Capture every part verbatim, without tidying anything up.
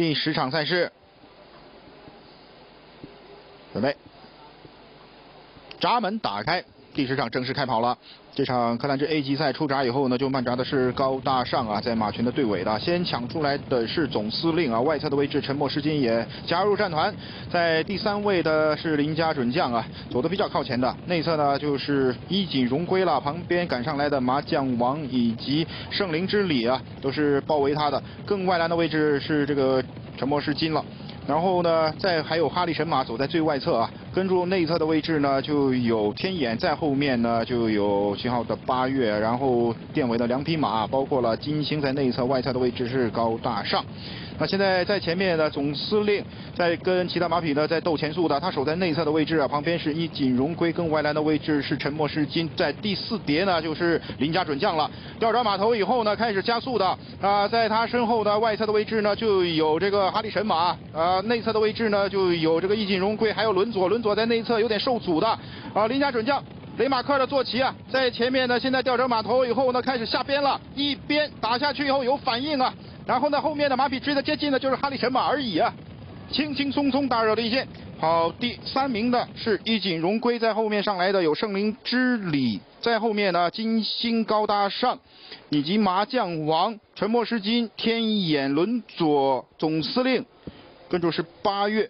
第十场赛事。准备，闸门打开。 第十场正式开跑了。这场柯兰芝 A 级赛出闸以后呢，就慢闸的是高大上啊，在马群的队尾的，先抢出来的是总司令啊，外侧的位置沉默是金也加入战团，在第三位的是林家准将啊，走的比较靠前的，内侧呢就是一锦荣归了，旁边赶上来的麻将王以及圣灵之礼啊，都是包围他的，更外栏的位置是这个沉默是金了。 然后呢，再还有哈利神马走在最外侧啊，跟住内侧的位置呢就有天眼，在后面呢就有信号的八月，然后电尾的两匹马，包括了金星在内侧，外侧的位置是高大上。那现在在前面呢，总司令在跟其他马匹呢在斗前速的，他守在内侧的位置啊，旁边是一锦荣归，跟外栏的位置是沉默是金，在第四叠呢就是林家准将了，调转马头以后呢开始加速的啊、呃，在他身后的外侧的位置呢就有这个哈利神马啊。呃 内侧的位置呢，就有这个易锦荣归，还有轮左，轮左在内侧有点受阻的。啊，林家准将雷马克的坐骑啊，在前面呢，现在调整马头以后呢，开始下边了，一边打下去以后有反应啊，然后呢，后面的马匹追的接近的就是哈利神马而已啊，轻轻松松打扰了一些。好，第三名的是易锦荣归，在后面上来的有圣灵之礼，在后面呢，金星高大上以及麻将王、沉默是金、天眼、轮左、总司令。 跟住是八月，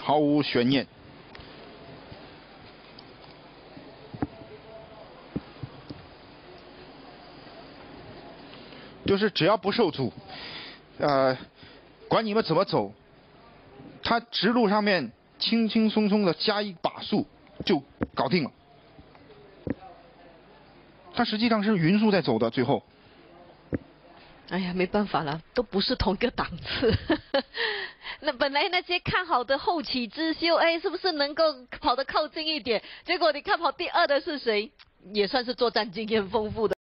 毫无悬念。就是只要不受阻，呃，管你们怎么走，他直路上面轻轻松松的加一把速就搞定了。他实际上是匀速在走的，最后。 哎呀，没办法了，都不是同一个档次。那本来那些看好的后起之秀，哎，是不是能够跑得靠近一点？结果你看跑第二的是谁？也算是作战经验丰富的。